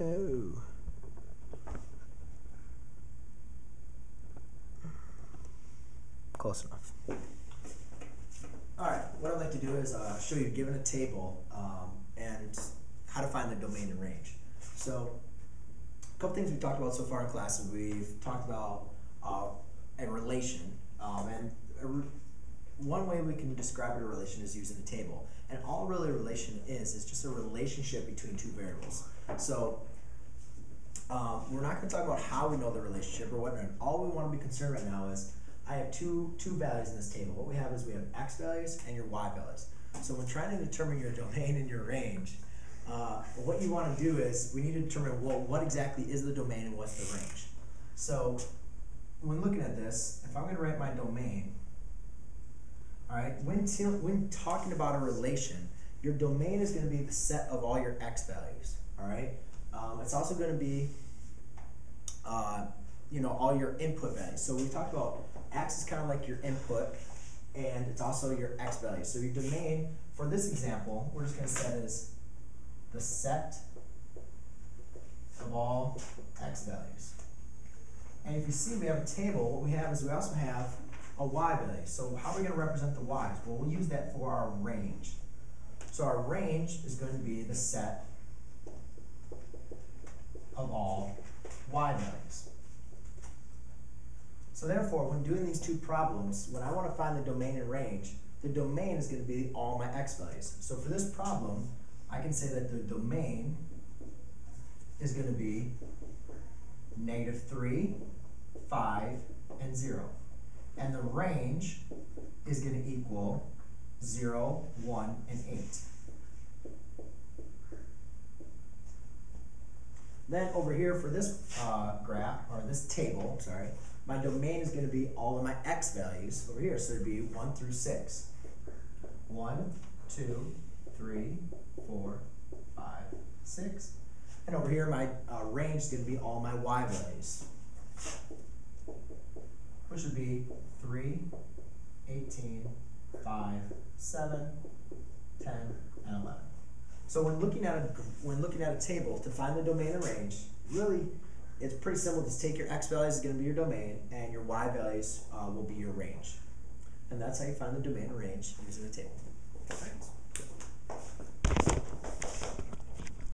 Oh. Close enough. All right, what I'd like to do is show you, given a table, and how to find the domain and range. So a couple things we've talked about so far in class is we've talked about a relation, one way we can describe a relation is using the table. And all really a relation is just a relationship between two variables. So we're not going to talk about how we know the relationship or whatnot. All we want to be concerned right now is I have two values in this table. What we have is we have x values and your y values. So when trying to determine your domain and your range, what you want to do is we need to determine, well, what exactly is the domain and what's the range. So when looking at this, if I'm going to write my domain, all right, when talking about a relation, your domain is going to be the set of all your x values. All right, it's also going to be, you know, all your input values. So we talked about x is kind of like your input, and it's also your x value. So your domain for this example, we're just going to set as the set of all x values. And if you see, we have a table. What we have is we also have a y value. So how are we going to represent the y's? Well, we'll use that for our range. So our range is going to be the set of all y values. So therefore, when doing these two problems, when I want to find the domain and range, the domain is going to be all my x values. So for this problem, I can say that the domain is going to be -3, 5, and 0. And the range is going to equal 0, 1, and 8. Then over here for this graph, or this table, sorry, my domain is going to be all of my x values over here. So it would be 1 through 6. 1, 2, 3, 4, 5, 6. And over here my range is going to be all my y values, which would be 3, 18, 5, 7, 10, and 11. So when looking at a table to find the domain and range, really it's pretty simple. Just take your x values is going to be your domain, and your y values will be your range. And that's how you find the domain and range using the table.